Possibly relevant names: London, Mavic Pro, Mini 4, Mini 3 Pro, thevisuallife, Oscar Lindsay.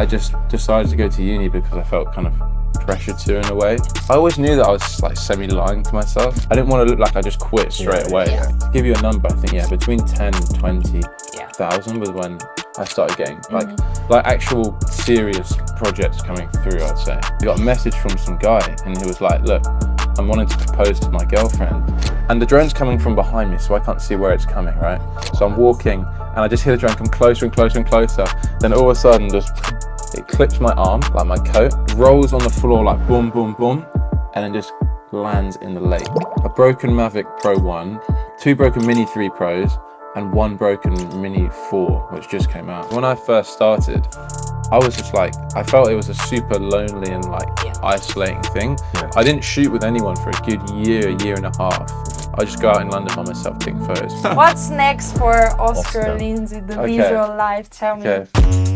I just decided to go to uni because I felt kind of pressured to in a way. I always knew that I was like semi-lying to myself. I didn't want to look like I just quit straight away. Yeah. To give you a number, I think, yeah, between 10 and 20,000 was when I started getting like actual serious projects coming through, I'd say. I got a message from some guy and he was like, look, I'm wanting to propose to my girlfriend. And the drone's coming from behind me, so I can't see where it's coming, right? So I'm walking and I just hear the drone come closer and closer and closer. Then all of a sudden, just it clips my arm, like my coat, rolls on the floor like boom, boom, boom, and then just lands in the lake. A broken Mavic Pro 1, two broken Mini 3 Pros, and one broken Mini 4, which just came out. When I first started, I was just like, I felt it was a super lonely and like isolating thing. Yeah. I didn't shoot with anyone for a good year and a half. I just go out in London by myself, take photos. What's next for Oscar Lindsay, the visual life? Tell me.